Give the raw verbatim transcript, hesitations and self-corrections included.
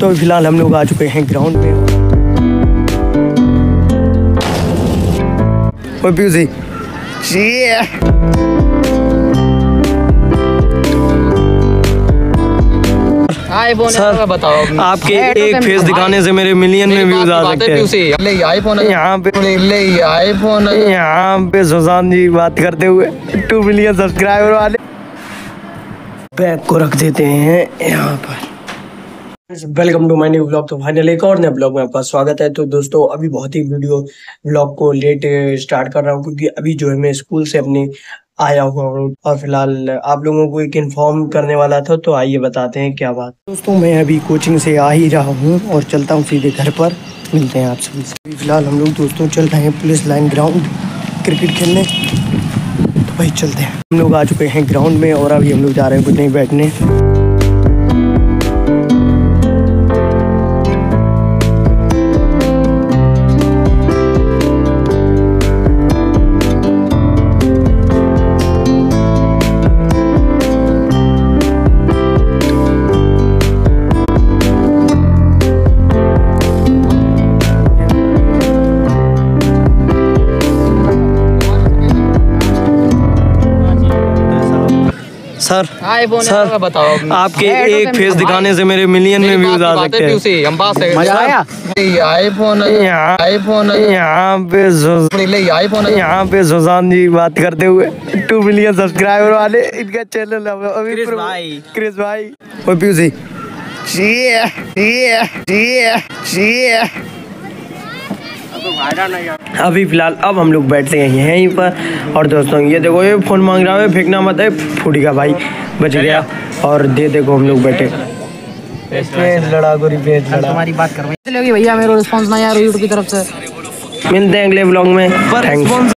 तो फिलहाल हम लोग आ चुके हैं ग्राउंड पे। और पीयूष आईफोन का बताओ, आपके एक फेस दिखाने से मेरे मिलियन में व्यूज आ सकते हैं। आईफोन यहाँ पे आईफोन यहाँ पे सुशांत जी बात करते हुए टू मिलियन सब्सक्राइबर वाले। बैग को रख देते हैं यहाँ पर। Welcome to my new blog. तो फाइनली एक और नए ब्लॉग में आपका स्वागत है। तो दोस्तों अभी बहुत ही वीडियो ब्लॉग को लेट स्टार्ट कर रहा हूँ क्योंकि अभी जो है मैं स्कूल से अपने आया हुआ हूँ और फिलहाल आप लोगों को एक इन्फॉर्म करने वाला था। तो आइए बताते हैं क्या बात। दोस्तों मैं अभी कोचिंग से आ ही रहा हूँ और चलता हूँ सीधे घर पर। मिलते हैं आप सभी। फिलहाल हम लोग दोस्तों चल रहे हैं पुलिस लाइन ग्राउंड क्रिकेट खेलने। तो भाई चलते हैं। हम लोग आ चुके हैं ग्राउंड में और अभी हम लोग जा रहे हैं कुछ नहीं बैठने। सर सर बताओ, आपके एक फेस दिखाने से मेरे मिलियन में व्यूज आ सकते हैं। मजा आया। आईफोन आईफोन यहाँ पे आईफोन यहाँ पे सुशांत जी बात करते हुए टू मिलियन सब्सक्राइबर वाले। इनका चैनल अभी क्रिस भाई क्रिस भाई और पीयूष जी। अभी फिलहाल अब हम लोग बैठते हैं यहीं पर। और दोस्तों ये देखो, ये फोन मांग रहा है, फेंकना मत है। फूटी का भाई बच गया। और दे देखो हम लोग बैठे लड़ा गोरी पेट लड़ा। तुम्हारी बात कर भैया, मेरे रिस्पांस ना यार यूट्यूब की तरफ से। मिलते हैं अगले ब्लॉग में। थैंक्स।